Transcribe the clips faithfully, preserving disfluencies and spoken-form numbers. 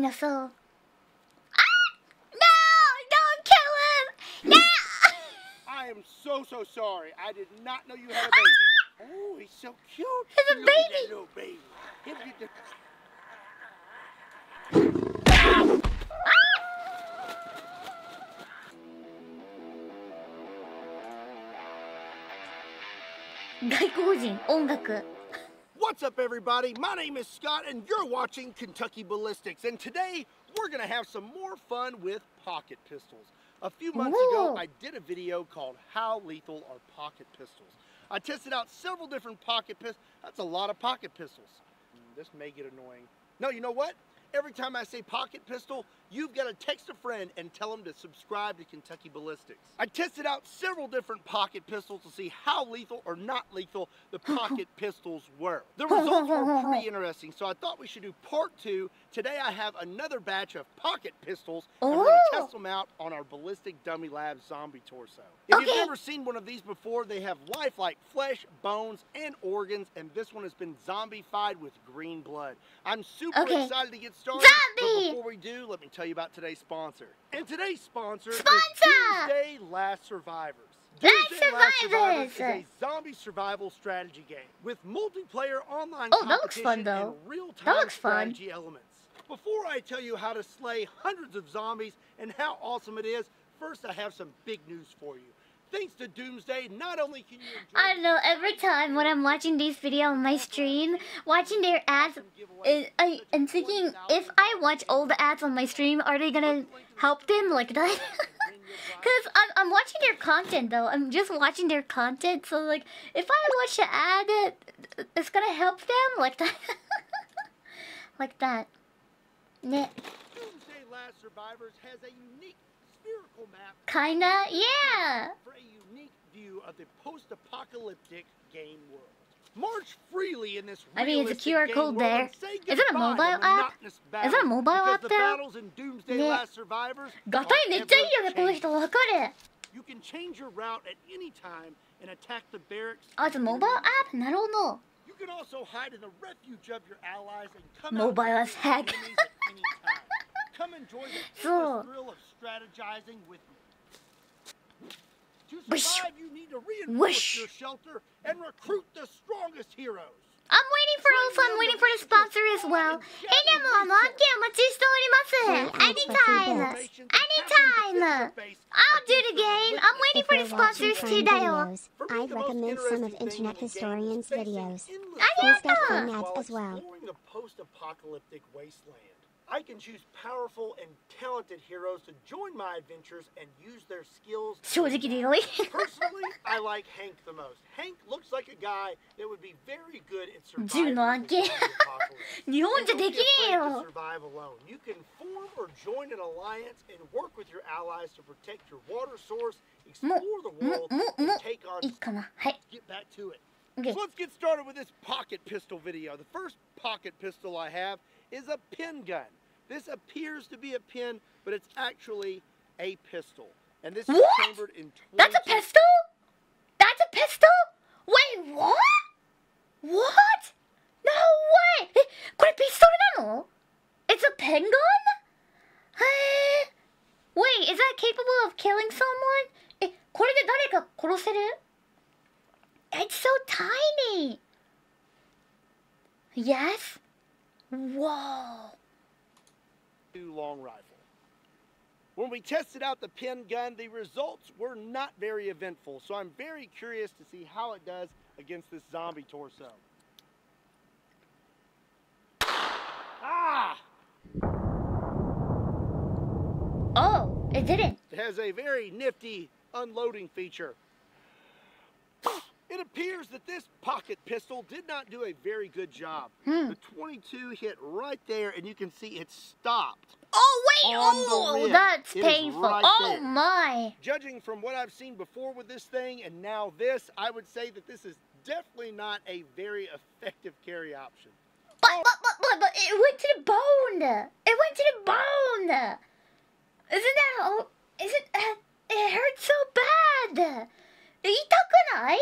dinosaur. Ah! No! Don't kill him! No! I am so, so sorry. I did not know you had a baby. Ah! Oh, he's so cute. He's a Look baby. At that little baby. Give me the... What's up, everybody? My name is Scott, and you're watching Kentucky Ballistics. And today, we're going to have some more fun with pocket pistols. A few months Ooh. ago, I did a video called How Lethal Are Pocket Pistols? I tested out several different pocket pistols. That's a lot of pocket pistols. This may get annoying. No, you know what? Every time I say pocket pistol, you've got to text a friend and tell them to subscribe to Kentucky Ballistics. I tested out several different pocket pistols to see how lethal or not lethal the pocket pistols were. The results were pretty interesting, so I thought we should do part two. Today I have another batch of pocket pistols, and Ooh. we're going to test them out on our Ballistic Dummy Lab zombie torso. If okay. you've never seen one of these before, they have lifelike flesh, bones, and organs, and this one has been zombified with green blood. I'm super okay. excited to get started, Zombie. but before we do, let me tell you about today's sponsor. And today's sponsor, sponsor. is Tuesday Last Survivors. Last Tuesday Last Survivors is a zombie survival strategy game with multiplayer online oh, competition fun, and real-time strategy fun. elements. Before I tell you how to slay hundreds of zombies and how awesome it is, first I have some big news for you. Thanks to Doomsday, not only can you enjoy... I don't know, every time when I'm watching these videos on my stream, watching their ads, I, I'm thinking, if I watch all the ads on my stream, are they gonna help them like that? Because I'm, I'm watching their content, though. I'm just watching their content, so, like, if I watch the ad, it, it's gonna help them like that. Like that. Doomsday Last Survivors has a unique... map kinda, yeah. For a unique view of the post-apocalyptic game world. March freely in this I mean, it's a Q R code there. Is it a mobile app? Is it a mobile app there? The battles in Doomsday Last Survivors are ever changing. You can change your route at any time and attack the barracks. Oh, it's a mobile app? I don't know. You can also hide in the refuge of your allies and come mobile as heck. Come enjoy the thrill of strategizing with me. To survive, you need to reinforce Wish. your shelter and recruit the strongest heroes. I'm waiting for also, I'm waiting for the sponsor as well. Anytime. Anytime. I'll do the game. I'm waiting for the sponsors today. I'd recommend some of Internet Historian's videos. Please go find that as well. The post-apocalyptic wasteland. I can choose powerful and talented heroes to join my adventures and use their skills. Personally, I like Hank the most. Hank looks like a guy that would be very good at surviving. Do not get. You don't be afraid to survive alone. You can form or join an alliance and work with your allies to protect your water source, explore the world, and take on. Get back to it. Okay. So let's get started with this pocket pistol video. The first pocket pistol I have is a pin gun. This appears to be a pin, but it's actually a pistol. And this what? is chambered in twenty. That's a pistol? That's a pistol? Wait, what? What? No way! It's a pin gun? Wait, is that capable of killing someone? It's so tiny. Yes? Whoa. Two long rifle. When we tested out the pin gun, the results were not very eventful, so I'm very curious to see how it does against this zombie torso. Ah! Oh, it didn't. It has a very nifty unloading feature. It appears that this pocket pistol did not do a very good job. Hmm. The twenty-two hit right there, and you can see it stopped. Oh, wait! Oh, that's it painful. Right oh, there. my. Judging from what I've seen before with this thing and now this, I would say that this is definitely not a very effective carry option. But, but, but, but, but it went to the bone. It went to the bone. Isn't that... Oh, isn't... Uh, it hurts so bad. Itakunai?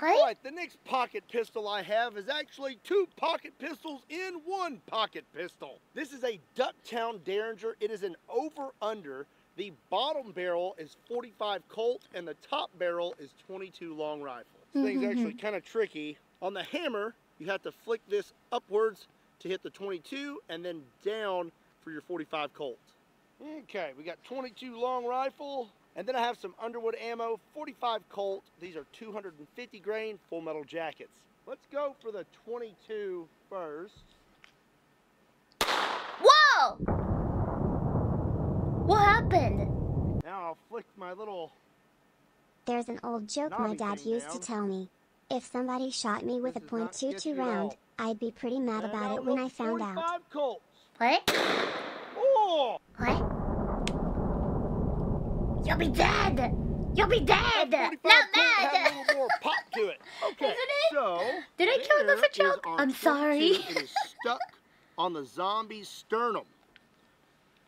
Right, the next pocket pistol I have is actually two pocket pistols in one pocket pistol. This is a Ducktown Derringer. It is an over-under. The bottom barrel is forty-five Colt and the top barrel is twenty-two long rifle. This thing's actually kind of tricky. On the hammer, you have to flick this upwards to hit the twenty-two and then down for your forty-five Colt. Okay, we got twenty-two long rifle. And then I have some Underwood ammo, forty-five Colt. These are two hundred fifty grain full metal jackets. Let's go for the twenty-two first. Whoa! What happened? Now I'll flick my little... There's an old joke my dad used down. to tell me. If somebody shot me with this a point two two round, I'd be pretty mad and about it when I found out. forty-five Colts. What? Oh! What? You'll be dead! You'll be dead! Not mad! Have a little more pop to it. Okay, Isn't it? so... Did I kill the for joke? I'm sorry. It is stuck on the zombie's sternum.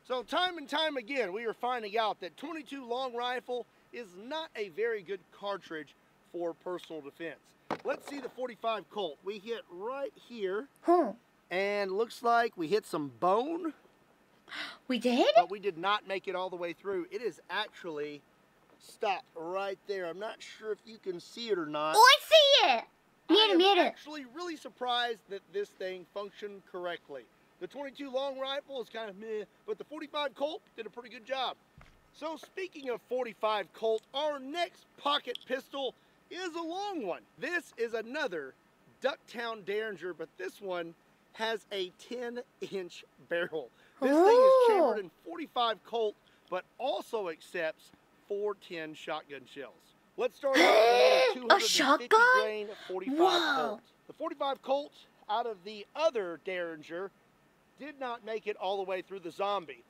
So time and time again, we are finding out that twenty-two long rifle is not a very good cartridge for personal defense. Let's see the forty-five Colt. We hit right here. Hmm. And looks like we hit some bone. We did? But we did not make it all the way through. It is actually stopped right there. I'm not sure if you can see it or not. Oh, I see it! Mira, mira. I'm actually really surprised that this thing functioned correctly. The twenty-two long rifle is kind of meh, but the forty-five Colt did a pretty good job. So speaking of forty-five Colt, our next pocket pistol is a long one. This is another Ducktown Derringer, but this one has a ten inch barrel. This Ooh. thing is chambered in forty-five Colt, but also accepts four ten shotgun shells. Let's start with a two hundred fifty grain forty-five Whoa. Colt. The forty-five Colt out of the other Derringer did not make it all the way through the zombie.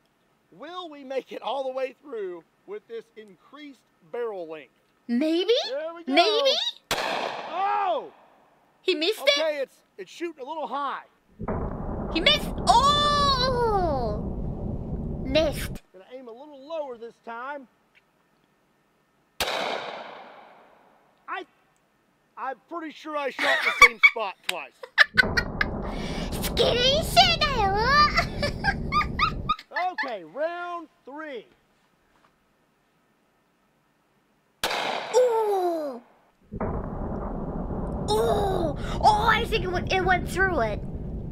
Will we make it all the way through with this increased barrel length? Maybe? There we go. Maybe? Oh! He missed okay, it? Okay, it's, it's shooting a little high. He missed. Oh! Missed. Gonna aim a little lower this time. I, I'm pretty sure I shot the same spot twice. Okay, round three. Oh! Oh! Oh! I think it went, it went through it.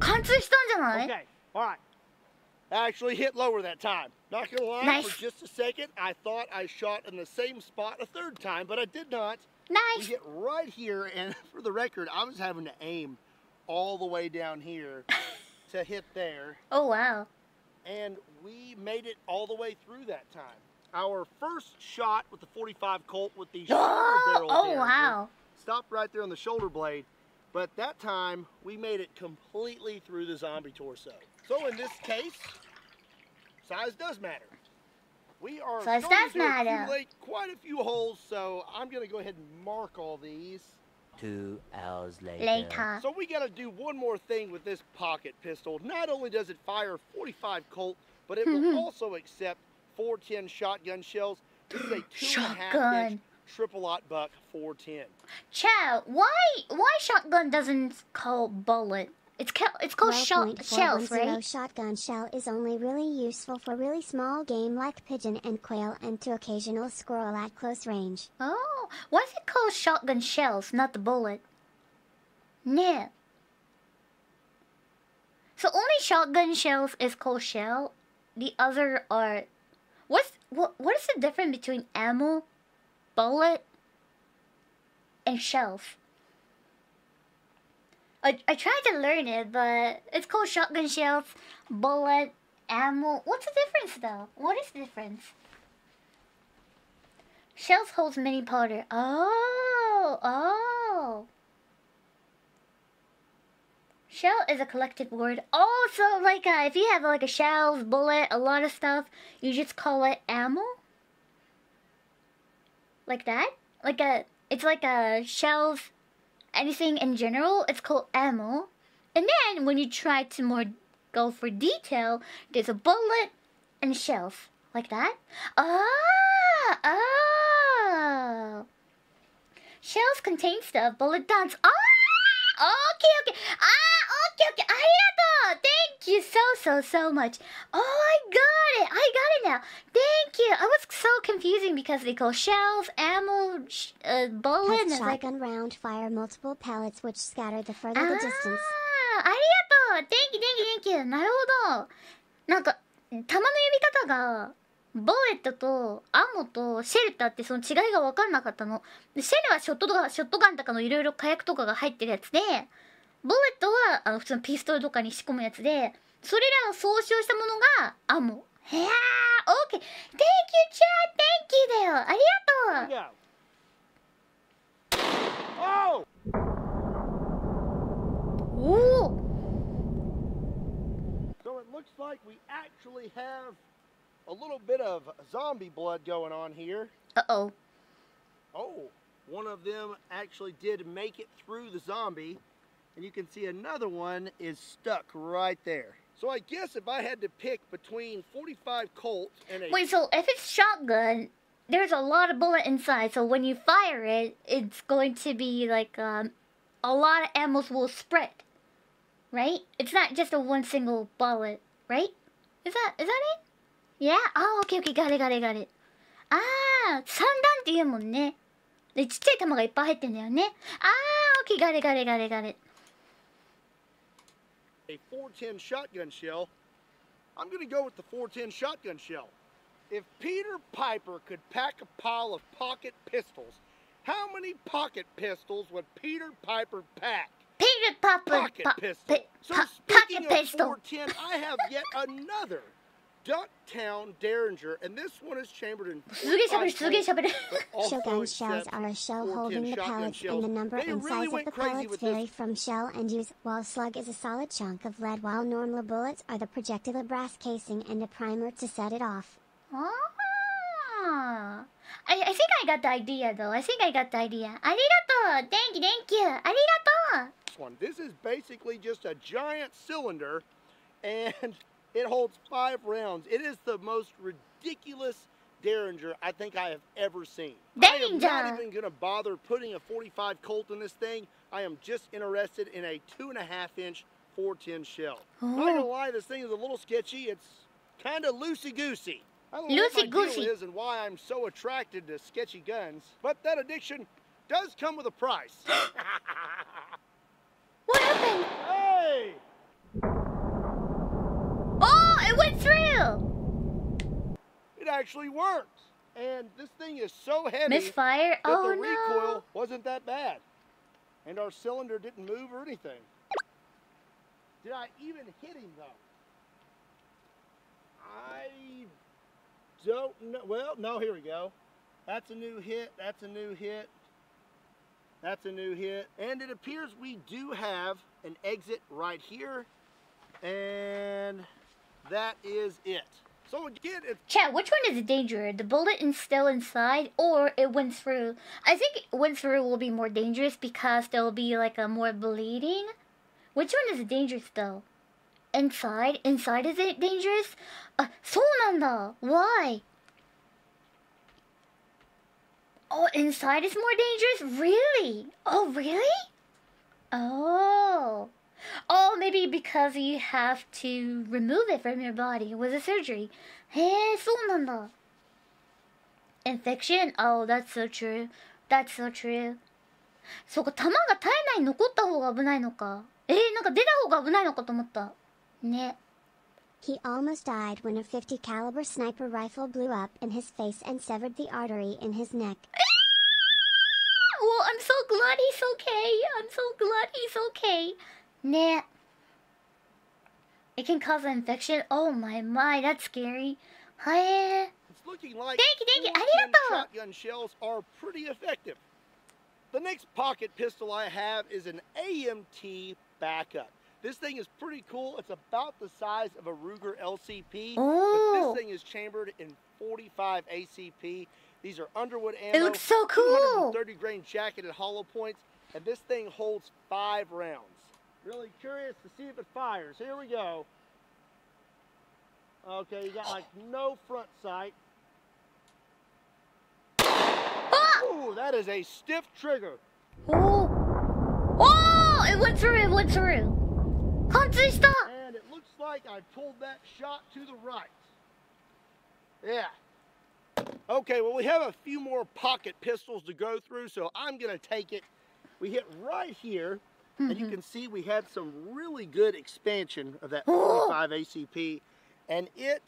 Okay, all right. I actually hit lower that time. Not gonna lie, nice. For just a second, I thought I shot in the same spot a third time, but I did not. Nice. We hit right here, and for the record, I was having to aim all the way down here to hit there. Oh, wow. And we made it all the way through that time. Our first shot with the forty-five Colt with the shoulder barrel. Oh, wow. Stopped right there on the shoulder blade. But that time, we made it completely through the zombie torso. So in this case, size does matter. We are size does matter. accumulate quite a few holes, so I'm gonna go ahead and mark all these. Two hours later. later. So we gotta do one more thing with this pocket pistol. Not only does it fire forty-five Colt, but it mm-hmm. will also accept four ten shotgun shells. This is a two and a half inch. Triple-aught buck four ten. Chow, why why shotgun doesn't call bullet? It's called it's called shot shells, right? Shotgun shell is only really useful for really small game like pigeon and quail and to occasional squirrel at close range. Oh, why is it called shotgun shells, not the bullet? No. So only shotgun shells is called shell. The other are what's what what is the difference between ammo? Bullet and shelf. I, I tried to learn it, but it's called shotgun shelf, bullet, ammo. What's the difference though? What is the difference? Shelf holds mini powder. Oh, oh. Shell is a collective word. Oh, so like uh, if you have like a shelf, bullet, a lot of stuff, you just call it ammo? Like that? Like a, it's like a shells, anything in general, it's called ammo. And then when you try to more go for detail, there's a bullet and shells. Like that? Ah! Ah! Shells contain stuff, bullet dance. Ah! Okay, okay. Ah, okay, okay. Arigato! Thank you so, so, so much. Oh, I got it. I got it now. Thank you. I was so confusing because they call shells, ammo, sh uh, bullet. Has shotgun like... round fire multiple pellets which scatter the further ah, the distance. Ah, arigato! Thank you, thank you, thank you. なるほど。なんか弾の呼び方が。 ボレットとアモとシェルターってその違いが分かんなかったの。シェルはショットとかショットガンとかのいろいろ火薬とかが入ってるやつで、ボレットはあの普通のピストルとかに仕込むやつで、それらを総称したものがアモ。へやー、オーケー。Thank you, Chad. Thank you だよ。ありがとう。Yeah. Oh! おお。So it looks like we actually have a little bit of zombie blood going on here. Uh-oh. Oh, one of them actually did make it through the zombie. And you can see another one is stuck right there. So I guess if I had to pick between forty-five Colt and a... Wait, so if it's shotgun, there's a lot of bullet inside. So when you fire it, it's going to be like um, a lot of ammo will spread. Right? It's not just a one single bullet, right? Is that, is that it? Yeah? Oh, okay, okay, got it, got it, got it. Ah, 三段って言うもんね。で、ちっちゃい玉がいっぱい入ってんだよね。Ah, okay, got it, got it, got it, got it. A four ten shotgun shell. I'm going to go with the four ten shotgun shell. If Peter Piper could pack a pile of pocket pistols, how many pocket pistols would Peter Piper pack? Peter Piper pocket po pistol. So speaking of four ten, I have yet another Ducktown Derringer, and this one is chambered in shotgun shells are a shell holding the pellets, and the number they and really size of the pellets vary from shell and use, while slug is a solid chunk of lead, while normal bullets are the projectile brass casing and a primer to set it off. Ah. I, I think I got the idea, though. I think I got the idea. Arigato! Thank you, thank you! Arigato! This one, this is basically just a giant cylinder, and... it holds five rounds. It is the most ridiculous Derringer I think I have ever seen. Danger. I am not even going to bother putting a forty-five Colt in this thing. I am just interested in a two and a half inch four ten shell. Oh. I'm not going to lie, this thing is a little sketchy. It's kind of loosey-goosey. I don't know what my deal is and why I'm so attracted to sketchy guns, but that addiction does come with a price. What happened? Hey! It went through! It actually works. And this thing is so heavy Misfire? that oh, the recoil no. wasn't that bad. And our cylinder didn't move or anything. Did I even hit him, though? I don't know. Well, no, here we go. That's a new hit. That's a new hit. That's a new hit. And it appears we do have an exit right here. And... that is it. So again, if Chad, which one is dangerous? The bullet is still inside, or it went through? I think it went through will be more dangerous because there will be like a more bleeding. Which one is dangerous though? Inside? Inside is it dangerous? Uh, so nanda. Why? Oh, inside is more dangerous? Really? Oh, really? Oh. Oh, maybe because you have to remove it from your body with a surgery. Hey, so nanda. Infection? Oh, that's so true. That's so true. そうか、弾が体内に残った方が危ないのか。えー、なんか出た方が危ないのかと思った。ね。 He almost died when a fifty caliber sniper rifle blew up in his face and severed the artery in his neck. Well, I'm so glad he's okay. I'm so glad he's okay. Nah. It can cause an infection. Oh my my, that's scary. Hi. It's looking like thank you, thank you. Shotgun shells are pretty effective. The next pocket pistol I have is an A M T backup. This thing is pretty cool. It's about the size of a Ruger L C P. Oh. But this thing is chambered in forty-five A C P. These are Underwood ammo. It looks so cool. thirty grain jacket at hollow points, and this thing holds five rounds. Really curious to see if it fires. Here we go. Okay, you got like no front sight. Ah! Ooh, that is a stiff trigger. Oh! Oh! It went through, it went through. Can't see stuff. And it looks like I pulled that shot to the right. Yeah. Okay, well, we have a few more pocket pistols to go through, so I'm going to take it. We hit right here, mm-hmm. and you can see we had some really good expansion of that forty-five A C P, and it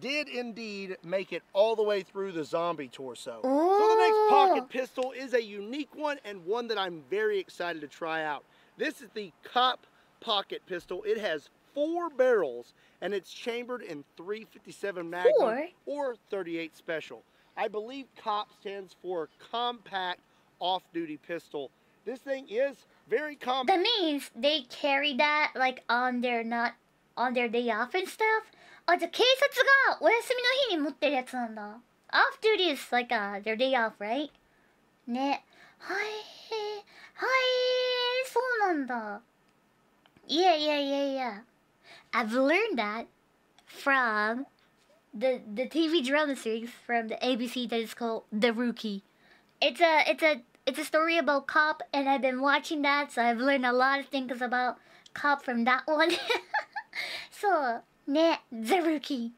did indeed make it all the way through the zombie torso. Oh. So the next pocket pistol is a unique one, and one that I'm very excited to try out. This is the Cop pocket pistol. It has four barrels, and it's chambered in three fifty-seven Magnum four? Or thirty-eight Special. I believe COP stands for Compact Off-Duty Pistol. This thing is very compact. That means they carry that like on their not on their day off and stuff. Oh, the police off-duty is like uh, their day off, right? Ne. Hi, hi, so nanda. Yeah, yeah, yeah, yeah. I've learned that from the the T V drama series from the A B C that is called The Rookie. It's a it's a it's a story about cop, and I've been watching that, so I've learned a lot of things about cop from that one. So, nah, The Rookie.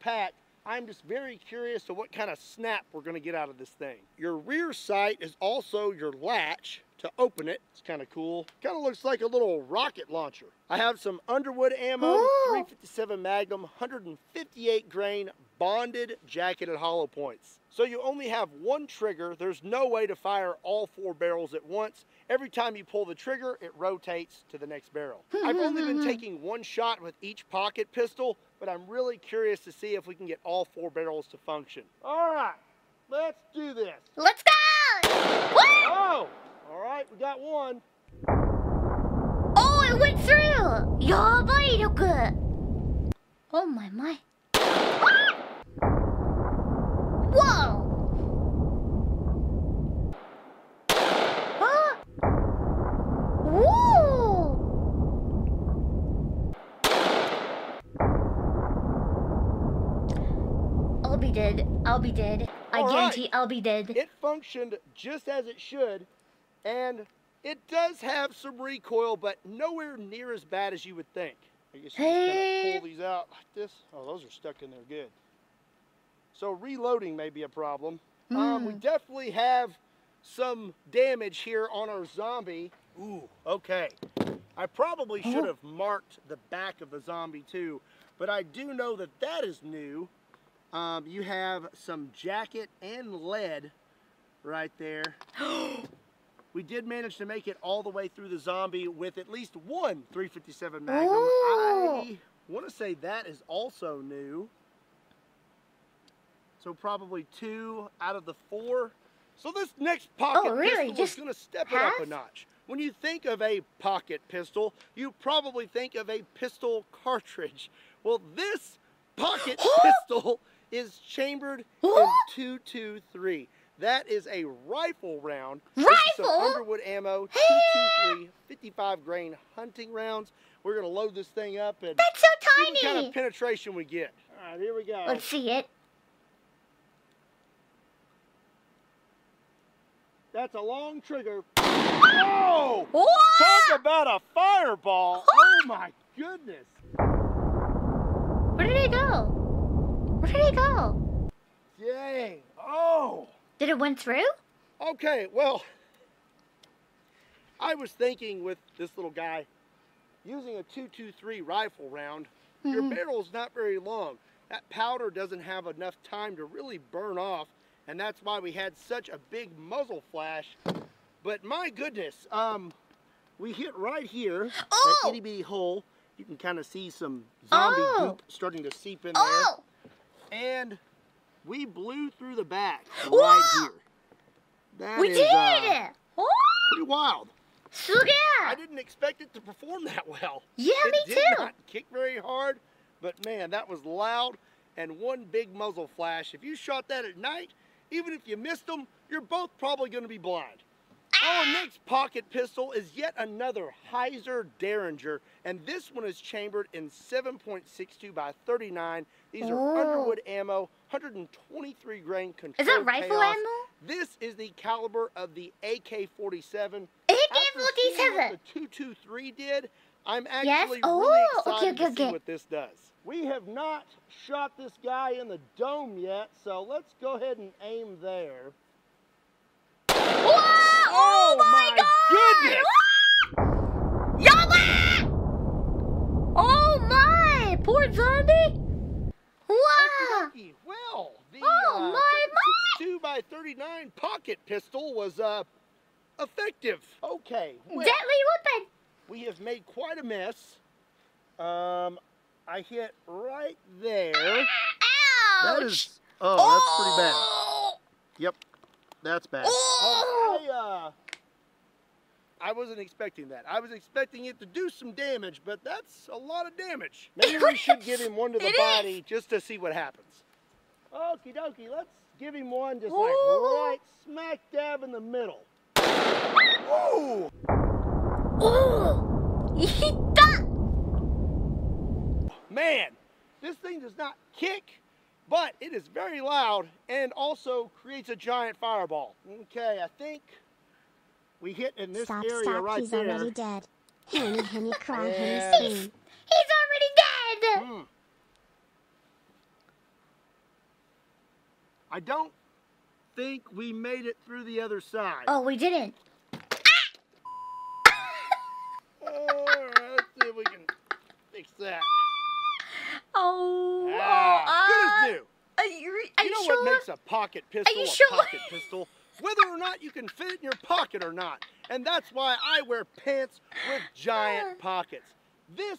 Pat, I'm just very curious to what kind of snap we're gonna get out of this thing. Your rear sight is also your latch. To open it, it's kind of cool. Kind of looks like a little rocket launcher. I have some Underwood ammo, Ooh. three fifty-seven Magnum, one fifty-eight grain, bonded, jacketed hollow points. So you only have one trigger. There's no way to fire all four barrels at once. Every time you pull the trigger, it rotates to the next barrel. I've only been taking one shot with each pocket pistol, but I'm really curious to see if we can get all four barrels to function. All right, let's do this. Let's go! Oh! All right, we got one. Oh, it went through! Yabai look. Oh my my. Ah! Whoa! Ah! Woo! I'll be dead. I'll be dead. I All guarantee right. I'll be dead. It functioned just as it should. And it does have some recoil, but nowhere near as bad as you would think. I guess you hey. just kind of pull these out like this. Oh, those are stuck in there good. So reloading may be a problem. Mm. Um, we definitely have some damage here on our zombie. Ooh, okay. I probably should have marked the back of the zombie too, but I do know that that is new. Um, you have some jacket and lead right there. We did manage to make it all the way through the zombie with at least one three fifty-seven Magnum. Ooh. I want to say that is also new. So probably two out of the four. So this next pocket oh, really? pistol is going to step half? it up a notch. When you think of a pocket pistol, you probably think of a pistol cartridge. Well, this pocket pistol is chambered in two two three. That is a rifle round. Rifle? This is some Underwood ammo, two two three, fifty-five grain hunting rounds. We're gonna load this thing up and that's so tiny. See what kind of penetration we get. All right, here we go. Let's see it. That's a long trigger. Oh! Whoa! Talk about a fireball! Oh my goodness! Where did it go? Where did it go? Dang! Oh! Did it went through? Okay, well, I was thinking with this little guy, using a two two three rifle round, mm-hmm. your barrel's not very long. That powder doesn't have enough time to really burn off, and that's why we had such a big muzzle flash. But my goodness, um, we hit right here, oh! that itty bitty hole. You can kind of see some zombie oh! goop starting to seep in oh! there. And we blew through the back right Whoa! here. That we is, did! Uh, oh! Pretty wild. So yeah. I didn't expect it to perform that well. Yeah, it me did too. It did not kick very hard, but man, that was loud and one big muzzle flash. If you shot that at night, even if you missed them, you're both probably going to be blind. Our next pocket pistol is yet another Heiser Derringer, and this one is chambered in seven point six two by thirty-nine. These are Ooh. Underwood ammo, one hundred twenty-three grain control. Is that rifle chaos. ammo? This is the caliber of the A K forty-seven. A K forty-seven. The two twenty-three did. I'm actually yes? oh, really excited okay, okay, to see okay. what this does. We have not shot this guy in the dome yet, so let's go ahead and aim there. Whoa! Oh, oh my, my God! Goodness! Yalla! Oh my! Poor zombie! Wow! Well, the oh, uh, seven point six two by thirty-nine pocket pistol was uh effective. Okay. Well, deadly weapon. We have made quite a mess. Um, I hit right there. Ah, ouch! That is, oh, oh, that's pretty bad. Yep, that's bad. Oh. Uh, I, uh, I wasn't expecting that. I was expecting it to do some damage, but that's a lot of damage. Maybe we should give him one to the body just to see what happens. Okie dokie, let's give him one just Ooh. like right smack dab in the middle. Whoa! Oh, man, this thing does not kick, but it is very loud and also creates a giant fireball. Okay, I think we hit in this stop, area stop. right He's there. He's already dead. Henny, henny, cry, henny, sing. He's, he's already dead. Hmm. I don't think we made it through the other side. Oh, we didn't. We can fix that. Oh, ah, uh, good as new. Are you, are you know sure? what makes a pocket pistol a sure? pocket pistol? Whether or not you can fit it in your pocket or not. And that's why I wear pants with giant pockets. This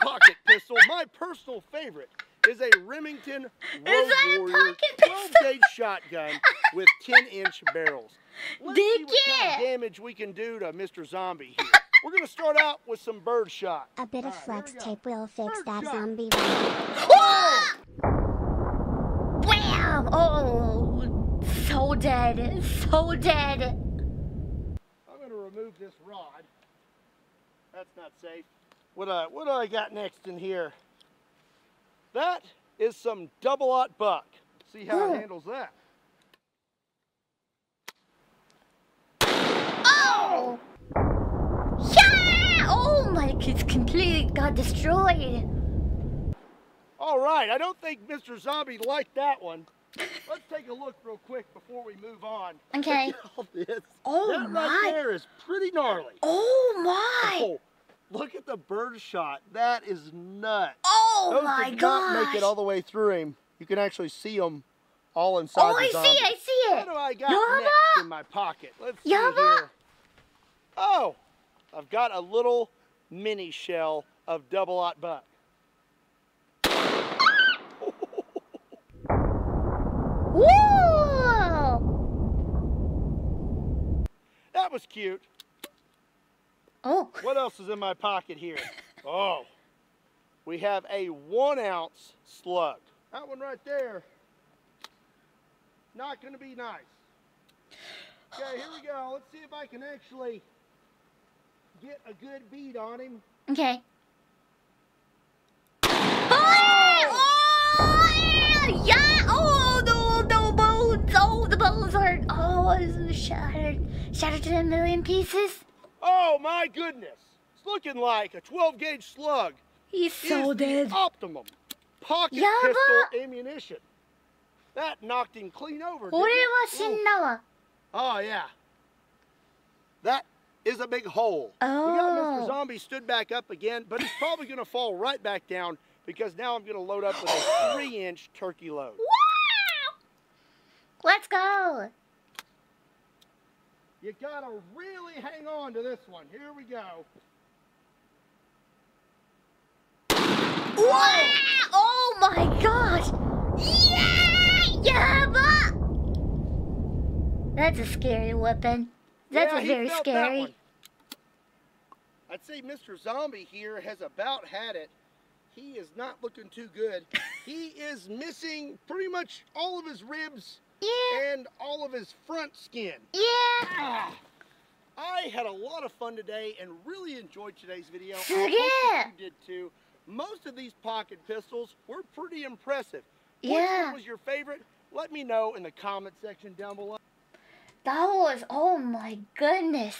pocket pistol, my personal favorite, is a Remington Wolverine twelve gauge shotgun with ten inch barrels. Let's Dick see what kind of damage we can do to Mister Zombie here. We're gonna start out with some bird shot. A bit All of right, flex tape will fix bird that shot. zombie. Oh! Wow! Oh, so dead, so dead. I'm gonna remove this rod. That's not safe. What I what do I got next in here? That is some double-aught buck. See how Ooh. it handles that. Oh! Oh my, it's completely got destroyed. All right, I don't think Mister Zombie liked that one. Let's take a look real quick before we move on. Okay. Look at all this. Oh that my. That right there is pretty gnarly. Oh my. Oh, look at the bird shot. That is nuts. Oh Those my gosh. Not make it all the way through him. You can actually see them all inside oh, the zombie. Oh, I see it, I see it. What do I got Yama? next in my pocket? Let's see Yama? here. Oh. I've got a little mini shell of double-aught buck. Whoa! That was cute. Oh. What else is in my pocket here? Oh, we have a one ounce slug. That one right there, not gonna be nice. Okay, here we go. Let's see if I can actually get a good bead on him. Okay. Oh! Yeah! Oh, no, no bones! Oh, the bones are... Oh, it's shattered. Shattered to a million pieces. Oh, my goodness. It's looking like a twelve gauge slug. He's so dead. Optimum pocket yeah, pistol but... ammunition. That knocked him clean over, didn't it? Oh, yeah. That... is a big hole. Oh. We got Mister Zombie stood back up again, but he's probably gonna fall right back down because now I'm gonna load up with a three inch turkey load. Wow! Let's go. You gotta really hang on to this one. Here we go. Wow! Oh my gosh! Yeah! Yeah! But... that's a scary weapon. That's yeah, very scary. That I'd say Mister Zombie here has about had it. He is not looking too good. He is missing pretty much all of his ribs yeah. and all of his front skin. Yeah. I had a lot of fun today and really enjoyed today's video. I hope you did too. Most of these pocket pistols were pretty impressive. Yeah. Which one was your favorite? Let me know in the comment section down below. That was, oh my goodness.